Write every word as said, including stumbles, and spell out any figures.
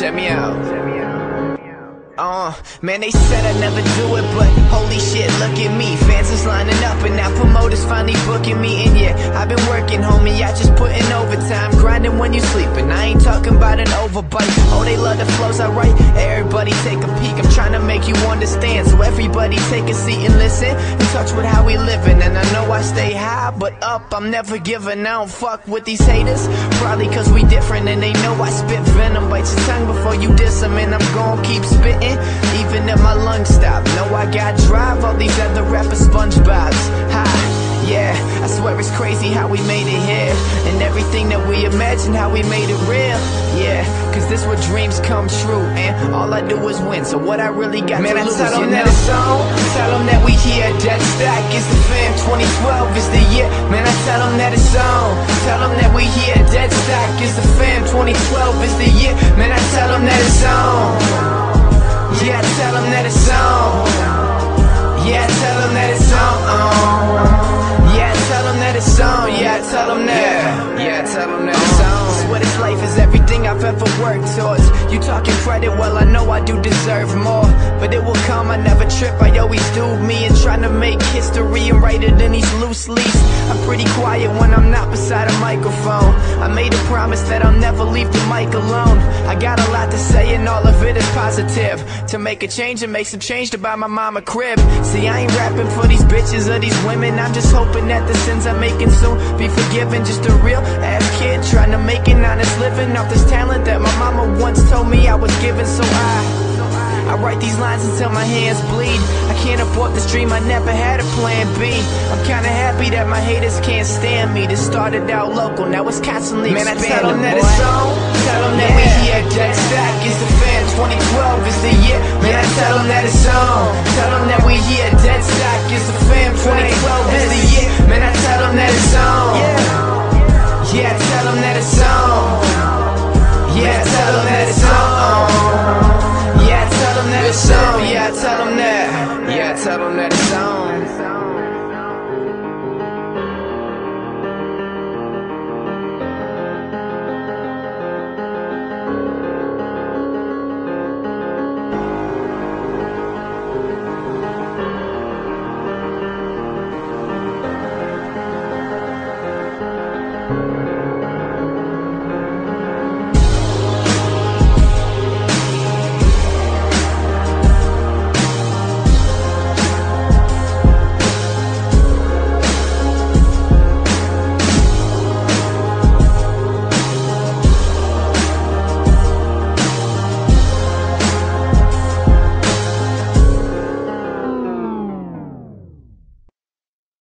Check me out. Uh, man, they said I'd never do it, but holy shit, look at me. Fans is lining up, and now promoters finally booking me. And yeah, I've been working, homie, I just put in overtime, grinding when you sleeping. I ain't talking about an overbite. Oh, they love the flows I write. Everybody take a peek, I'm trying to make you understand. So everybody take a seat and listen, and touch with how we living. And I know I stay high, but up, I'm never giving. I don't fuck with these haters, probably cause we different, and they know I spit venom. Bite your tongue before you diss them, and I'm gon' keep spitting even if my lungs stop. No, I got drive, all these other rappers SpongeBob's. Ha, yeah, I swear it's crazy how we made it here, and everything that we imagined, how we made it real. Yeah, cause this where dreams come true, and all I do is win, so what I really got man, to I lose, tell them that it's on, tell them that we here. Dead Stock is the fam, twenty twelve is the year. Man, I tell them that it's on, tell them that we here. Dead Stock is the fam, twenty twelve is the year. Man, I tell them that it's on. Yeah, I tell them that it's on. Yeah, I tell them that it's on. Yeah, I tell them that it's on. Yeah, I tell them that. Yeah, I tell them that it's on. Swear this life is everything I've ever worked towards. You talking credit, well I know I do deserve more, but it will come, I never trip, I always do me. And trying to make history and write it in these loose leaves. I'm pretty quiet when I'm not beside a microphone. I made a promise that I'll never leave the mic alone. I got a lot to say and all of it is positive. To make a change and make some change to buy my mama crib. See, I ain't rapping for these bitches or these women, I'm just hoping that the sins I'm making soon be forgiven. Just a real ass kid trying to make an honest living off this talent that my mama once told me I was given. So I, I write these lines until my hands bleed. I can't abort this dream, I never had a plan B. I'm kinda happy that my haters can't stand me. This started out local, now it's constantly man, expanding. Man, I tell them that boy. It's on, tell them that yeah. We here. Dead Stock is the fam, twenty twelve is the year. Man, I tell them that it's on, tell them that we here. Dead Stock is the fam, twenty twelve is the year. Man, I tell them that it's on. Yeah, I tell them that it's on. Yeah, I tell them that it's on. Yeah, I tell them that it's on. Yeah, I tell them that. Yeah, I tell them that it's on. Thank you.